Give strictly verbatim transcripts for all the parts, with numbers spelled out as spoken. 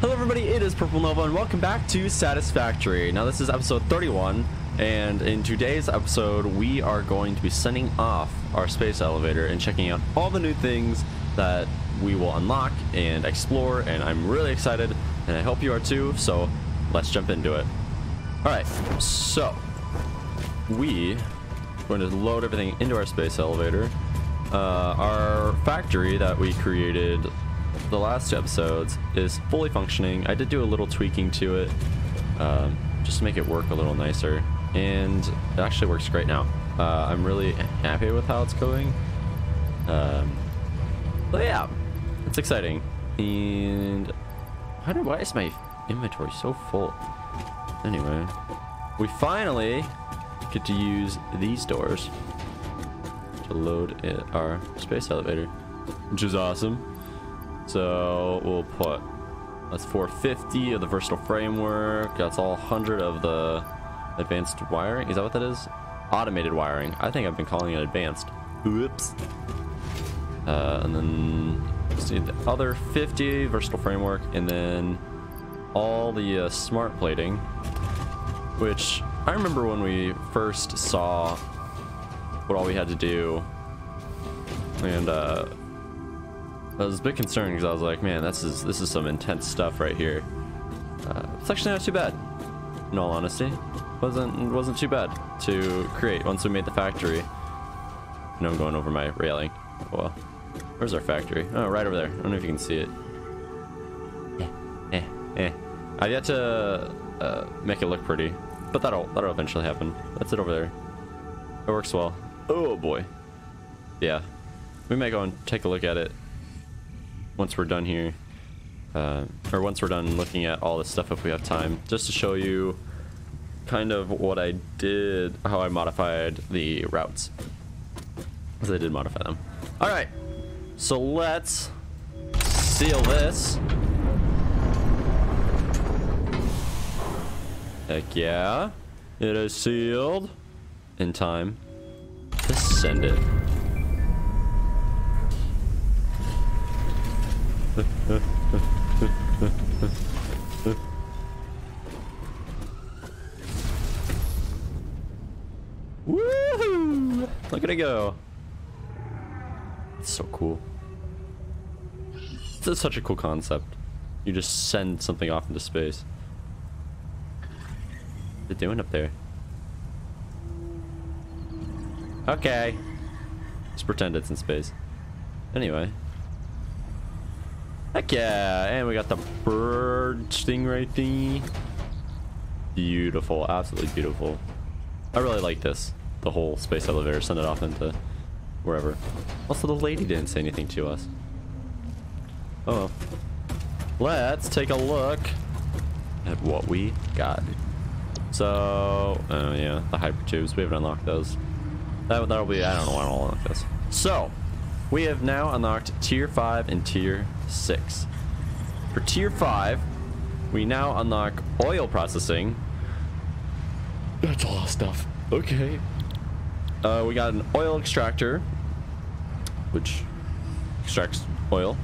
Hello everybody, it is Purple Nova and welcome back to Satisfactory. Now this is episode thirty-one, and in today's episode we are going to be sending off our space elevator and checking out all the new things that we will unlock and explore, and I'm really excited and I hope you are too, so let's jump into it. Alright, so we are going to load everything into our space elevator. Uh, our factory that we created the last two episodes is fully functioning. I did do a little tweaking to it um, just to make it work a little nicer, and it actually works great now. Uh, I'm really happy with how it's going. Um, but yeah, it's exciting. And I wonder why is my inventory so full? Anyway, we finally get to use these doors to load it, our space elevator, which is awesome. So we'll put, that's four fifty of the versatile framework. That's all one hundred of the advanced wiring. Is that what that is? Automated wiring. I think I've been calling it advanced. Oops. Uh, and then let's need the other fifty versatile framework, and then all the uh, smart plating, which I remember when we first saw what all we had to do, and uh, I was a bit concerned because I was like, man, this is this is some intense stuff right here. Uh, it's actually not too bad, in all honesty. wasn't wasn't too bad to create once we made the factory. No, I'm going over my railing. Oh, well, where's our factory? Oh, right over there. I don't know if you can see it. Eh, eh, eh. I've yet to uh, make it look pretty, but that'll that'll eventually happen. That's it over there. It works well. Oh boy. Yeah, we may go and take a look at it once we're done here, uh, or once we're done looking at all this stuff if we have time, just to show you kind of what I did, how I modified the routes, because I did modify them. All right, so let's seal this. Heck yeah, it is sealed in time to send it. Woohoo! Look at it go. It's so cool. It's such a cool concept. You just send something off into space. What's it doing up there? Okay. Just pretend it's in space. Anyway. Heck yeah, and we got the bird thing right there. Beautiful, absolutely beautiful. I really like this, the whole space elevator, send it off into wherever. Also, the lady didn't say anything to us. Oh well. Let's take a look at what we got. So, oh yeah, the hyper tubes, we haven't unlocked those. That, that'll be, I don't know why I don't unlock this. So, we have now unlocked tier five and tier six. For tier five, we now unlock oil processing. That's a lot of stuff. Okay. Uh, we got an oil extractor, which extracts oil.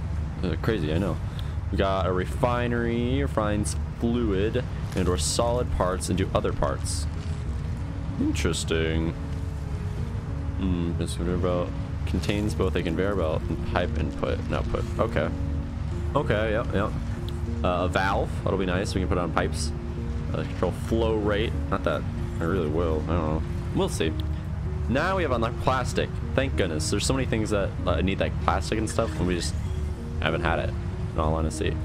Uh, crazy, I know. We got a refinery, refines fluid and or solid parts into other parts. Interesting. Hmm, that's what about. Contains both a conveyor belt and pipe input and output. Okay. Okay, yep, yep. Uh, a valve, that'll be nice. We can put on pipes. Uh, control flow rate. Not that I really will. I don't know. We'll see. Now we have unlocked plastic. Thank goodness. There's so many things that uh, need like plastic and stuff, and we just haven't had it, in all honesty.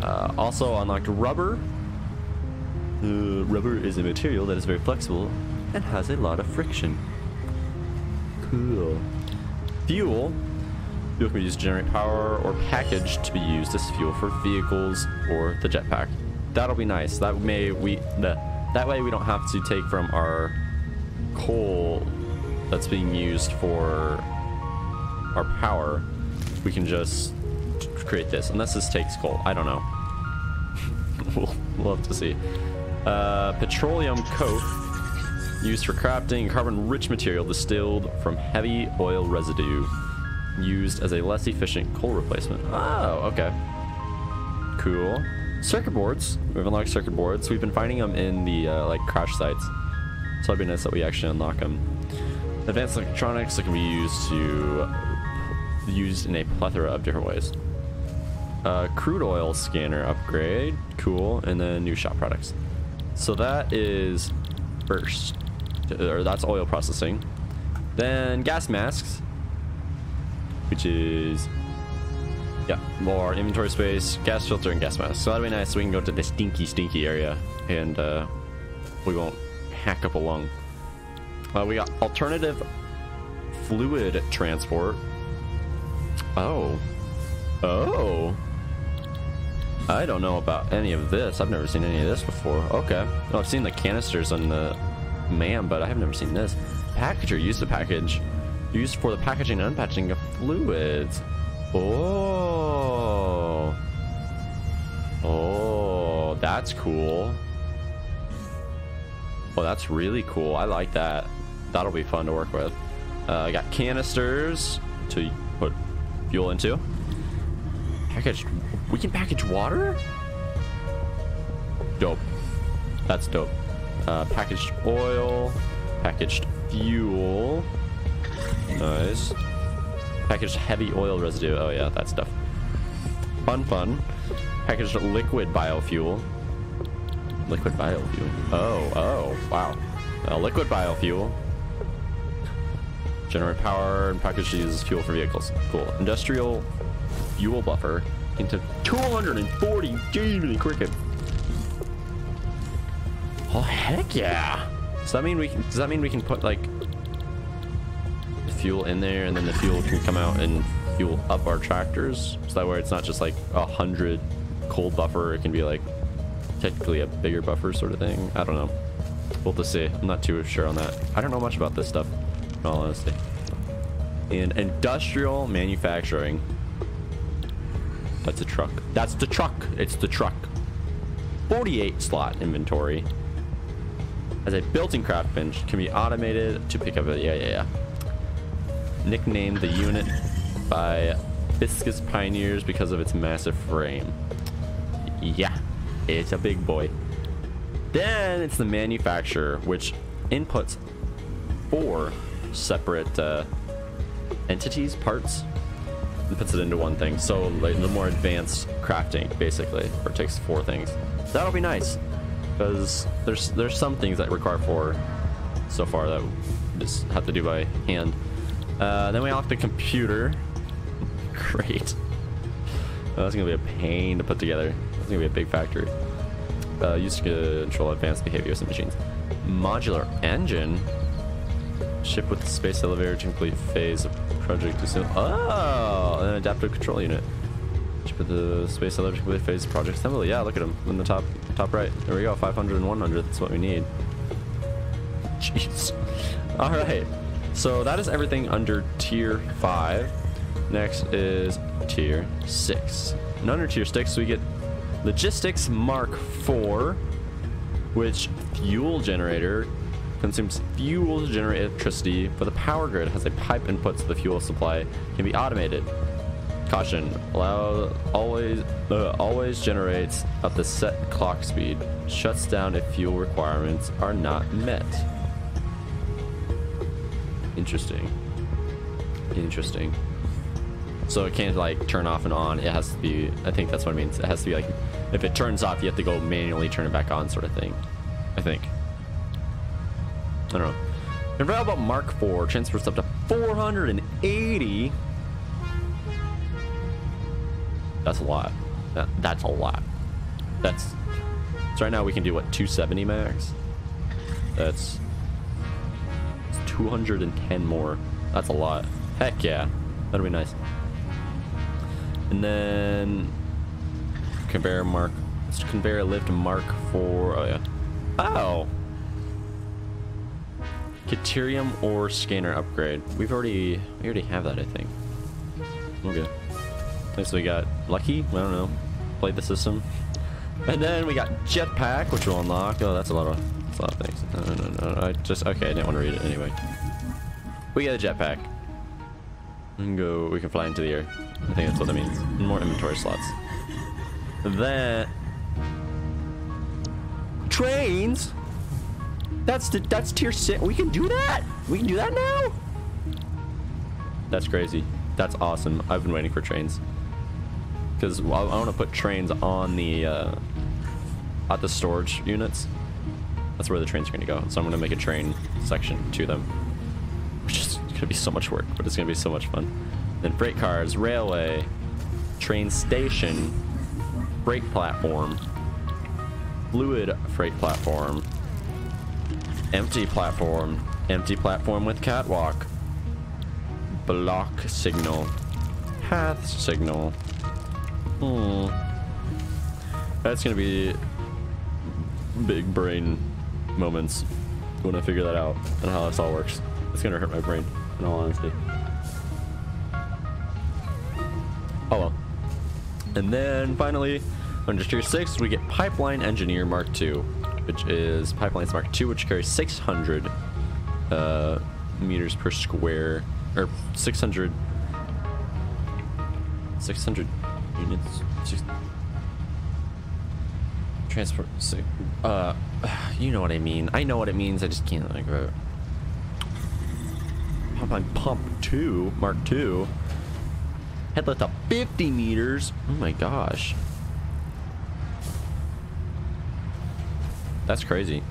Uh, also unlocked rubber. Uh, rubber is a material that is very flexible and has a lot of friction. Cool. Fuel. Fuel can be used to generate power or packaged to be used as fuel for vehicles or the jetpack. That'll be nice. That may we the, that way we don't have to take from our coal that's being used for our power. We can just create this. Unless this takes coal. I don't know. we'll, we'll have to see. Uh, petroleum coke. Used for crafting carbon-rich material distilled from heavy oil residue, used as a less efficient coal replacement. Oh, okay. Cool. Circuit boards. We've unlocked circuit boards. We've been finding them in the uh, like crash sites. So it'd be nice that we actually unlock them. Advanced electronics that can be used to uh, used in a plethora of different ways. Uh, crude oil scanner upgrade, cool, and then new shop products. So that is burst, or that's oil processing. Then gas masks, which is yeah, more inventory space, gas filter, and gas mask. So that'll be nice. So we can go to the stinky, stinky area, and uh, we won't hack up a lung. Uh, we got alternative fluid transport. Oh, oh. I don't know about any of this. I've never seen any of this before. Okay. Well, I've seen the canisters on the man, but I have never seen this. Packager, used to package. Used for the packaging and unpackaging of fluids. Oh. Oh, that's cool. Well, that's really cool. I like that. That'll be fun to work with. Uh, I got canisters to put fuel into. Packaged. We can package water? Dope. That's dope. Uh, packaged oil. Packaged fuel. Nice. Packaged heavy oil residue. Oh, yeah, that stuff. Fun, fun. Packaged liquid biofuel. Liquid biofuel. Oh, oh, wow. Uh, liquid biofuel. Generate power and package to use as fuel for vehicles. Cool. Industrial fuel buffer. Into two hundred forty Jiminy Cricket. Oh heck yeah! Does that mean we can? Does that mean we can put like fuel in there, and then the fuel can come out and fuel up our tractors? So that way it's not just like a hundred cold buffer. It can be like technically a bigger buffer sort of thing. I don't know. We'll have to see. I'm not too sure on that. I don't know much about this stuff, in all honesty. And industrial manufacturing. That's a truck. That's the truck. It's the truck. forty-eight slot inventory. As a built-in craft bench, can be automated to pick up a yeah, yeah, yeah. Nicknamed the unit by Biscuits Pioneers because of its massive frame. Yeah, it's a big boy. Then it's the manufacturer, which inputs four separate uh, entities, parts. Puts it into one thing, so like the more advanced crafting basically, or takes four things. That'll be nice because there's there's some things that require four so far that we just have to do by hand. Uh, then we have the computer. Great. Oh, that's gonna be a pain to put together. It's gonna be a big factory. Uh, used to control advanced behaviors and machines. Modular engine. Ship with the space elevator to complete phase of project. Oh, an adaptive control unit. Ship with the space elevator to complete phase of project assembly. Yeah, look at them in the top top right. There we go, five hundred and one hundred. That's what we need. Jeez. All right. So that is everything under tier five. Next is tier six. And under tier six, we get logistics mark four, which fuel generator. Consumes fuel to generate electricity, but the power grid has a pipe input so the fuel supply can be automated. Caution, allow always uh, always generates at the set clock speed. Shuts down if fuel requirements are not met. Interesting. Interesting. So it can't like turn off and on. It has to be, I think that's what it means. It has to be like, if it turns off, you have to go manually turn it back on sort of thing, I think. I don't know. Available Mark four transfers up to four hundred eighty. That's a lot. That, that's a lot. That's. So right now we can do what, two seventy max? That's. That's two hundred ten more. That's a lot. Heck yeah. That'll be nice. And then. Conveyor Mark. Conveyor lift Mark four. Oh, yeah. Oh! Caterium or scanner upgrade. We've already we already have that, I think. Okay. So we got lucky. I don't know. Played the system. And then we got jetpack, which we'll unlock. Oh, that's a lot of that's a lot of things. No, no, no, no. I just okay. I didn't want to read it anyway. We got a jetpack. We can go. We can fly into the air. I think that's what that means. More inventory slots. Then trains. That's the that's tier six. We can do that. We can do that now. That's crazy. That's awesome. I've been waiting for trains because I want to put trains on the uh, at the storage units. That's where the trains are going to go. So I'm going to make a train section to them, which is going to be so much work, but it's going to be so much fun. Then freight cars, railway, train station, freight platform, fluid freight platform, empty platform, empty platform with catwalk, block signal, path signal. Hmm. That's going to be big brain moments when I figure that out and how this all works. It's going to hurt my brain, in all honesty. Oh well. And then finally, under tier six, we get Pipeline Engineer Mark two, which is Pipelines Mark two, which carries six hundred uh, meters per square, or six hundred, six hundred units, six, transport, six, uh, you know what I mean. I know what it means, I just can't, like, uh, Pipeline Pump two, Mark two, head lift up fifty meters. Oh my gosh. That's crazy.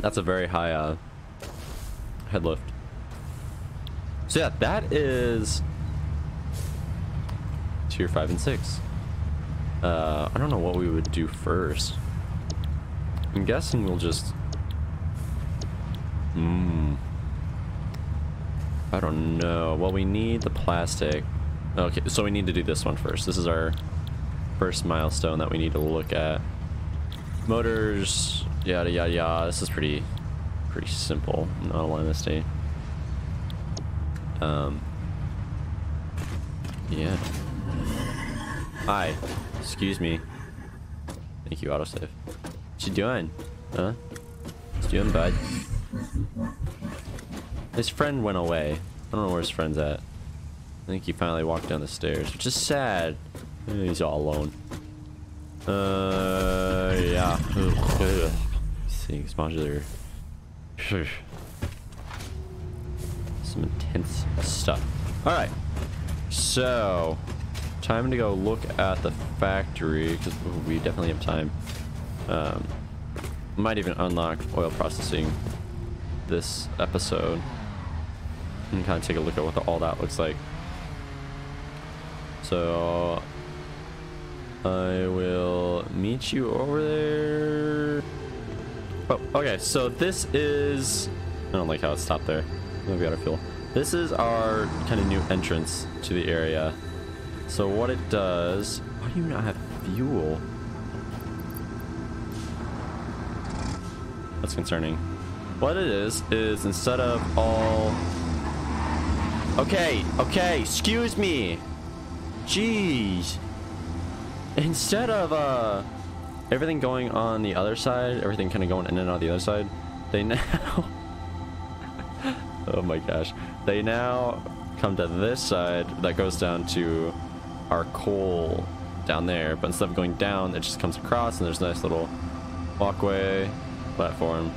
That's a very high uh, head lift. So yeah, that is tier five and six. Uh, I don't know what we would do first. I'm guessing we'll just... Hmm. I don't know. Well, we need the plastic. Okay, so we need to do this one first. This is our first milestone that we need to look at. Motors, yada yada yada. This is pretty, pretty simple. Not a lot of mistake. Um. Yeah. Hi. Excuse me. Thank you, autosave. What you doing? Huh? What you doing, bud? His friend went away. I don't know where his friend's at. I think he finally walked down the stairs, which is sad. He's all alone. Uh, yeah. Things modular. Some intense stuff. All right. So, time to go look at the factory because we definitely have time. Um, might even unlock oil processing this episode. And kind of take a look at what the, all that looks like. So I will meet you over there. Oh, okay. So this is... I don't like how it stopped there. I've got to feel. This is our kind of new entrance to the area. So what it does... Why do you not have fuel? That's concerning. What it is, is instead of all... Okay, okay, excuse me. Jeez. Instead of uh, everything going on the other side, everything kind of going in and out the other side, they now... oh my gosh. They now come to this side that goes down to our coal down there. But instead of going down, it just comes across and there's a nice little walkway, platform.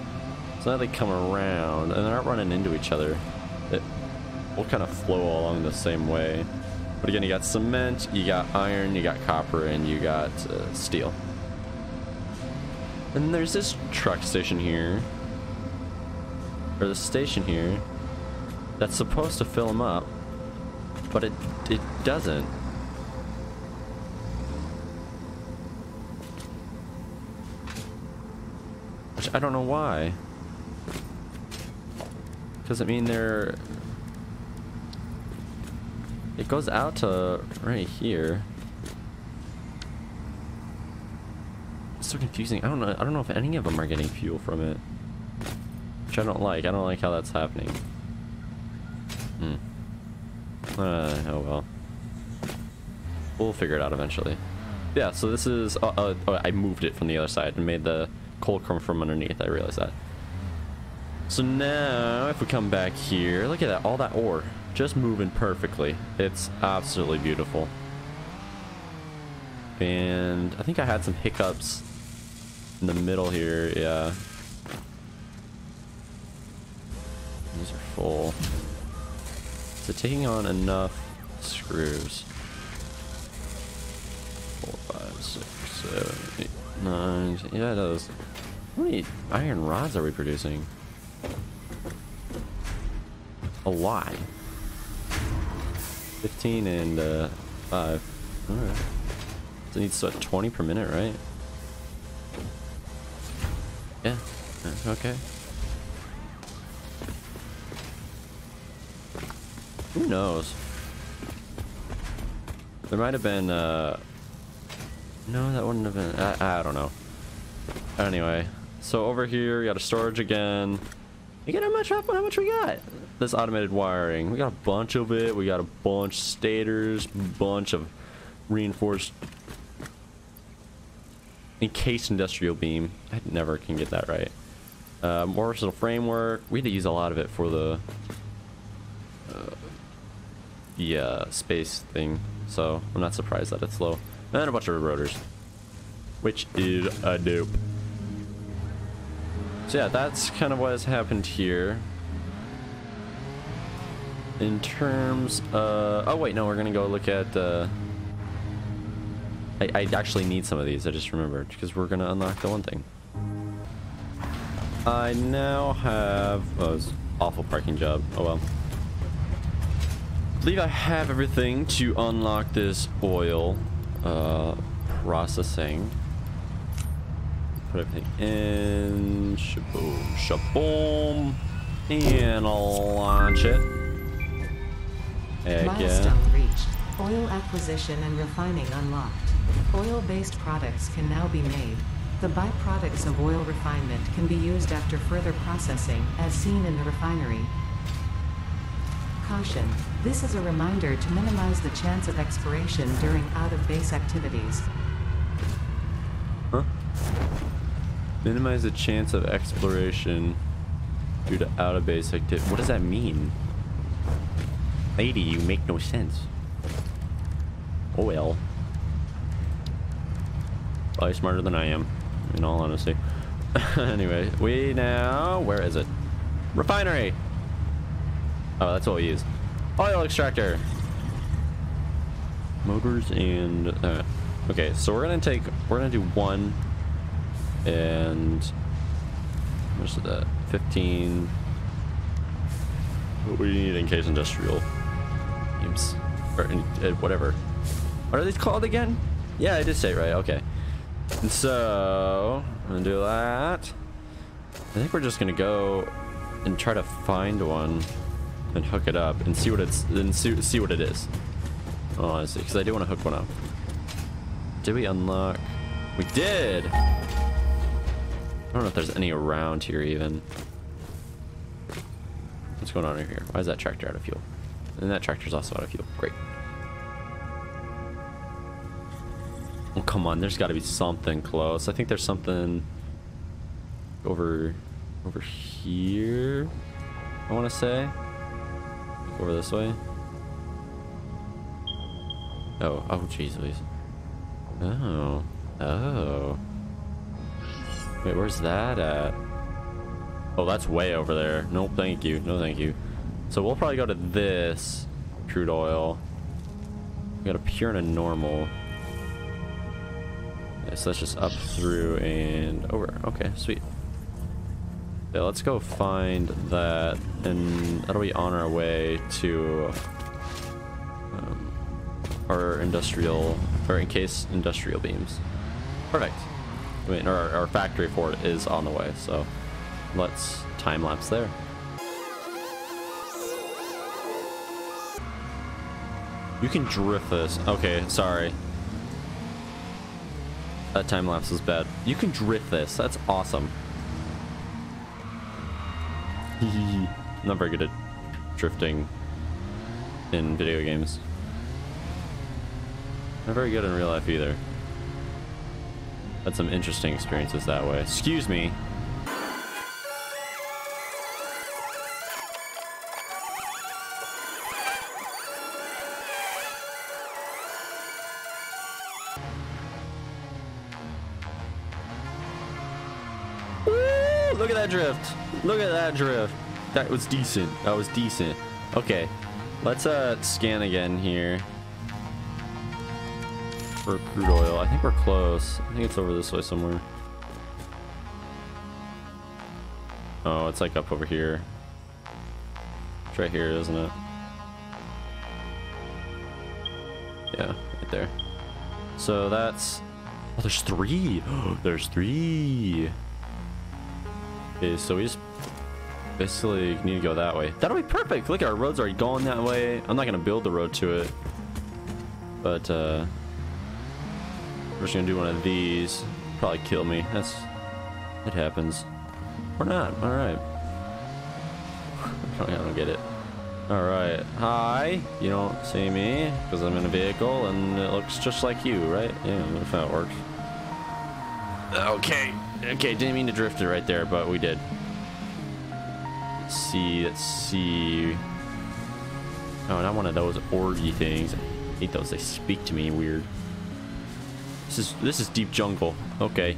So now they come around and they're not running into each other. It will kind of flow along the same way. But again, you got cement, you got iron, you got copper, and you got uh, steel. And there's this truck station here, or the station here, that's supposed to fill them up, but it it doesn't. Which I don't know why. Doesn't mean they're... It goes out to right here. It's so confusing. I don't know. I don't know if any of them are getting fuel from it, which I don't like. I don't like how that's happening. Hmm. Uh, oh well. We'll figure it out eventually. Yeah. So this is. Uh, uh, oh, I moved it from the other side and made the coal come from underneath. I realized that. So now, if we come back here, look at that. All that ore. Just moving perfectly. It's absolutely beautiful. and I think I had some hiccups in the middle here. Yeah, these are full. So taking on enough screws. four, five, six, seven, eight, nine. Yeah, it does. How many iron rods are we producing? A lot. Fifteen and uh, five. All right. So it needs what, twenty per minute, right? Yeah. Okay. Who knows? There might have been. Uh, no, that wouldn't have been. I, I don't know. Anyway, so over here we got a storage again. You get how much? How much we got? This automated wiring. We got a bunch of it. We got a bunch of stators, bunch of reinforced encased industrial beam. I never can get that right. Uh, more versatile framework. We had to use a lot of it for the uh, the uh, space thing, so I'm not surprised that it's low. And a bunch of rotors, which is a dupe. So yeah, that's kind of what has happened here. In terms of... oh wait, no, we're gonna go look at... Uh, I, I actually need some of these, I just remembered, because we're gonna unlock the one thing. I now have... oh, it's an awful parking job. Oh well. I believe I have everything to unlock this oil uh, processing. Put everything in... shaboom, shaboom. And I'll launch it. Again. Milestone reached. Oil acquisition and refining unlocked. Oil-based products can now be made. The byproducts of oil refinement can be used after further processing, as seen in the refinery. Caution. This is a reminder to minimize the chance of expiration during out-of-base activities. Huh? Minimize the chance of exploration due to out-of-base activity. What does that mean? Lady, you make no sense. Oh well. Probably smarter than I am, in all honesty. Anyway, we now... where is it? Refinery! Oh, that's what we use. Oil extractor! Motors and... Uh, okay, so we're gonna take... we're gonna do one. And... how much is that? fifteen. What we need in case industrial... games. Or in, uh, whatever. What are these called again? Yeah, I did say it right, okay. And so, I'm gonna do that. I think we're just gonna go and try to find one and hook it up and see what it's, and see, see what it is. Oh, honestly, because I do want to hook one up. Did we unlock? We did! I don't know if there's any around here even. What's going on over here? Why is that tractor out of fuel? And that tractor's also out of fuel. Great. Oh, come on, there's got to be something close. I think there's something over over here, I want to say. Over this way. Oh, oh, jeez, please. Oh, oh. Wait, where's that at? Oh, that's way over there. No, thank you. No, thank you. So we'll probably go to this crude oil. We got a pure and a normal. Yeah, so that's just up through and over. Okay, sweet. Yeah, let's go find that, and that'll be on our way to um, our industrial, or encased industrial beams. Perfect. I mean, our, our factory for it is on the way, so let's time lapse there. You can drift this. Okay, sorry. That time lapse was bad. You can drift this. That's awesome. I'm not very good at drifting in video games. Not very good in real life either. Had some interesting experiences that way. Excuse me. look at that drift. Look at that drift. That was decent. That was decent. Okay. Let's uh scan again here. For crude oil. I think we're close. I think it's over this way somewhere. Oh, it's like up over here. It's right here, isn't it? Yeah, right there. So that's... Oh, there's three! There's three! Okay, so we just basically need to go that way. That'll be perfect! Look, our road's already going that way. I'm not gonna build the road to it. But, uh... we're just gonna do one of these. Probably kill me. That's... It happens. Or not. Alright. I don't get it. Alright. Hi. You don't see me because I'm in a vehicle and it looks just like you, right? Yeah, if that works. Okay. Okay, didn't mean to drift it right there, but we did. Let's see. Let's see. Oh, not one of those orgy things. I hate those. They speak to me weird. This is, this is deep jungle. Okay.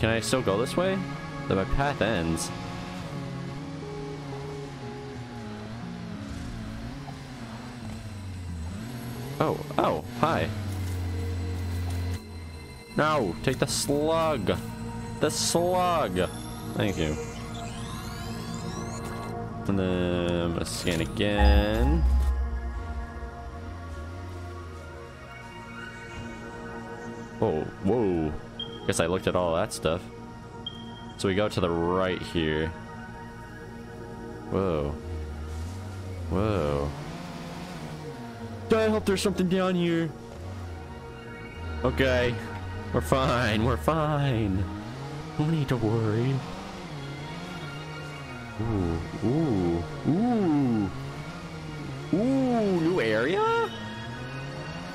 Can I still go this way? That my path ends. Oh, oh, hi. No, take the slug. The slug. Thank you. And then I'm gonna scan again. Oh, whoa. Guess I looked at all that stuff. So we go to the right here. Whoa. Whoa. I hope there's something down here. Okay. We're fine. We're fine. No need to worry. Ooh. Ooh. Ooh. Ooh. New area?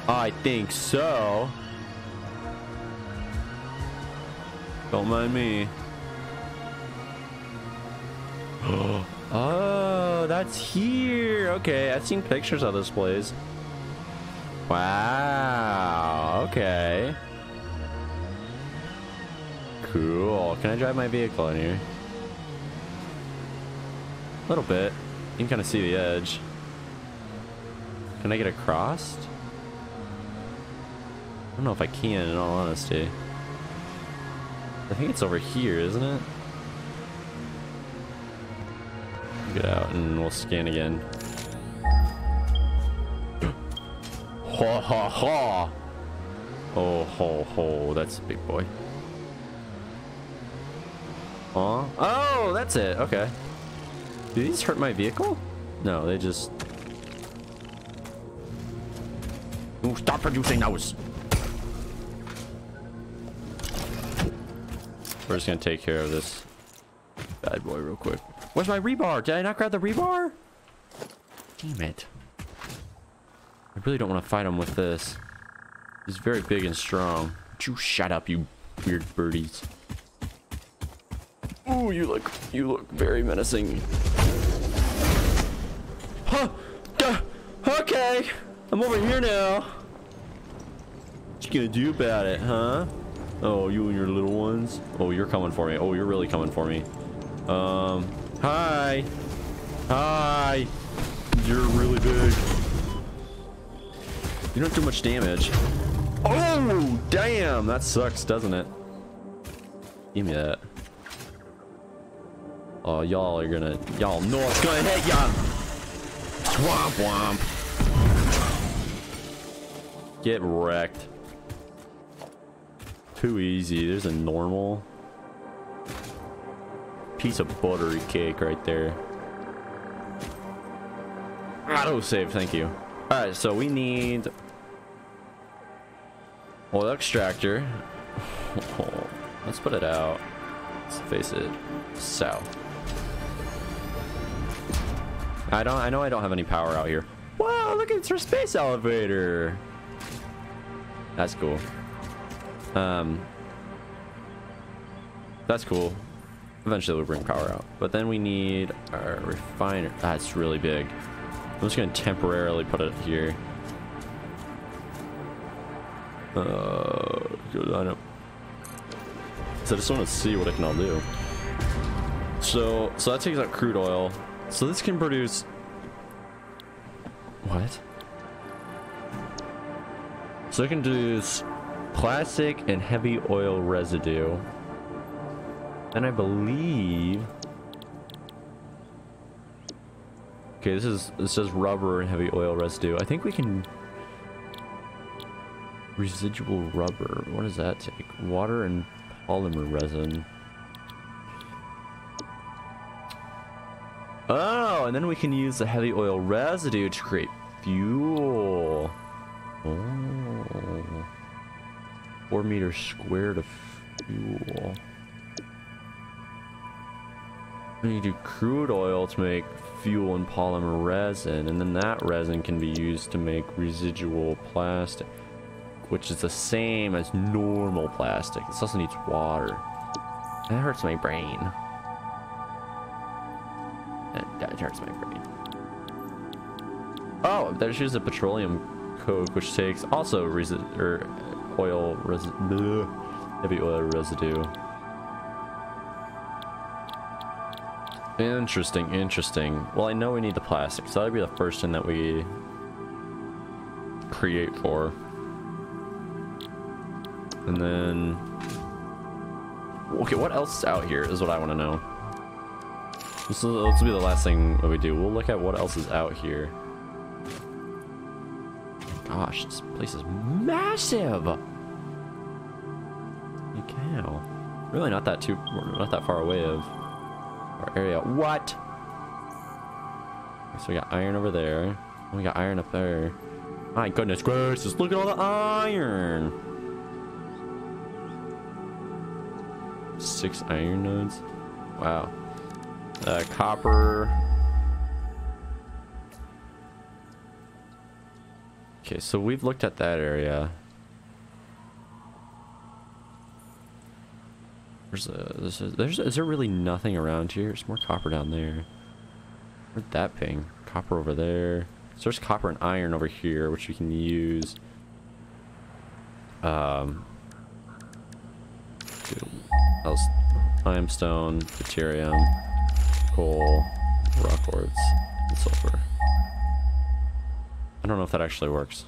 I think so. Don't mind me. Oh, that's here. Okay, I've seen pictures of this place. Wow. Okay. Cool. Can I drive my vehicle in here? A little bit. You can kind of see the edge. Can I get across? I don't know if I can, in all honesty. I think it's over here, isn't it? Get out and we'll scan again. Ha ha ha! Oh ho ho, that's a big boy. Huh? Oh, that's it. Okay. Do these hurt my vehicle? No, they just... Ooh, stop producing those! We're just gonna take care of this bad boy real quick. Where's my rebar? Did I not grab the rebar? Damn it. I really don't want to fight him with this. He's very big and strong. You shut up, you weird birdies. Ooh, you look, you look very menacing. Huh? Duh. Okay. I'm over here now. What you gonna do about it, huh? Oh, you and your little ones. Oh, you're coming for me. Oh, you're really coming for me. Um, hi. Hi. You're really big. You don't do much damage. Oh, damn. That sucks, doesn't it? Give me that. Oh, y'all are gonna... Y'all know it's gonna hit y'all. Swamp womp. Get wrecked. Too easy. There's a normal piece of buttery cake right there. Auto save, thank you. All right, so we need oil extractor. Oh, let's put it out. Let's face it, south. I don't. I know I don't have any power out here. Wow, look, it's our space elevator. That's cool. Um, that's cool. Eventually we'll bring power out, but then we need our refiner. That's really big. I'm just gonna temporarily put it here. Uh, go line up. So I just want to see what it can all do. So, so that takes out crude oil. So this can produce... What? So it can produce plastic and heavy oil residue. And I believe... Okay, this is, this says rubber and heavy oil residue. I think we can... Residual rubber. What does that take? Water and polymer resin. Oh, and then we can use the heavy oil residue to create fuel. Oh. Four meters squared of fuel. We need to do crude oil to make fuel and polymer resin, and then that resin can be used to make residual plastic, which is the same as normal plastic. This also needs water. That hurts my brain. That, that hurts my brain. Oh, there's used a petroleum coke, which takes also resi or oil resi bleh, heavy oil residue. Interesting, interesting. Well, I know we need the plastic, so that would be the first thing that we create for. And then... Okay, what else is out here is what I want to know. This will, this will be the last thing that we do. We'll look at what else is out here. Gosh, this place is massive! Holy cow. Really not that too... not that far away of our area. What? So we got iron over there. We got iron up there. My goodness gracious, look at all the iron! Six iron nodes. Wow. Uh, copper. Okay, so we've looked at that area. There's a, there's a, there's a, is there really nothing around here? There's more copper down there. Where'd that ping? Copper over there. So there's copper and iron over here, which we can use. Um. Limestone, deuterium, coal, rock quartz, and sulfur. I don't know if that actually works.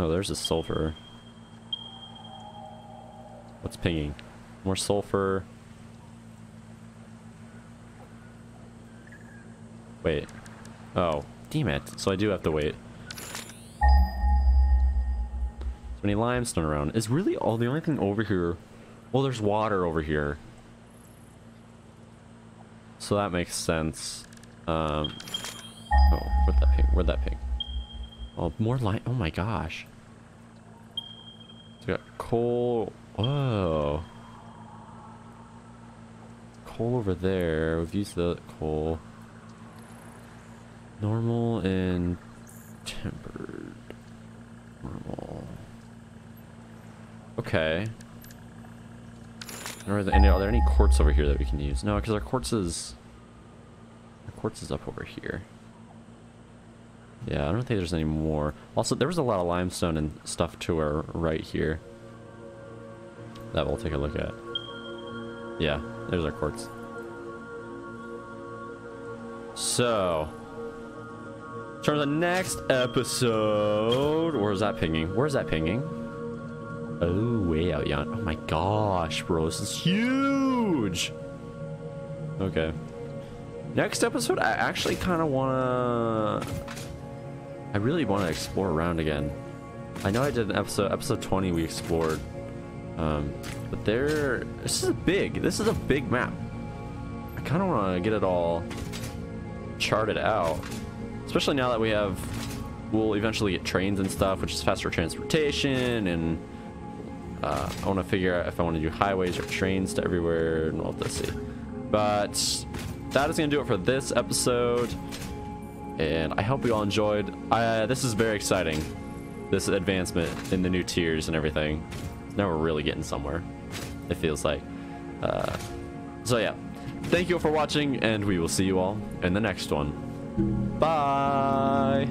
Oh, there's a sulfur. What's pinging? More sulfur. Wait. Oh, damn it. So I do have to wait. Any limestone around is really all the only thing over here. Well, there's water over here, so that makes sense. Um, oh, where'd that ping? Where'd that ping? Oh, more lime. Oh my gosh, we got coal. Whoa, coal over there. We've used the coal. Normal and tempered. Normal. Okay. Are there, any, are there any quartz over here that we can use? No, because our quartz is... Our quartz is up over here. Yeah, I don't think there's any more. Also, there was a lot of limestone and stuff to our right here. That we'll take a look at. Yeah, there's our quartz. So... turn to the next episode... Where's that pinging? Where's that pinging? Oh, way out yon. Oh my gosh, bro, this is huge. Okay. Next episode, I actually kind of wanna. I really want to explore around again. I know I did an episode, episode twenty, we explored. Um, but there, this is a big. This is a big map. I kind of want to get it all charted out, especially now that we have. We'll eventually get trains and stuff, which is faster transportation and. Uh, I want to figure out if I want to do highways or trains to everywhere, and we'll have to see. But that is going to do it for this episode, and I hope you all enjoyed. Uh, this is very exciting, this advancement in the new tiers and everything. Now we're really getting somewhere, it feels like. Uh, so yeah, thank you all for watching, and we will see you all in the next one. Bye!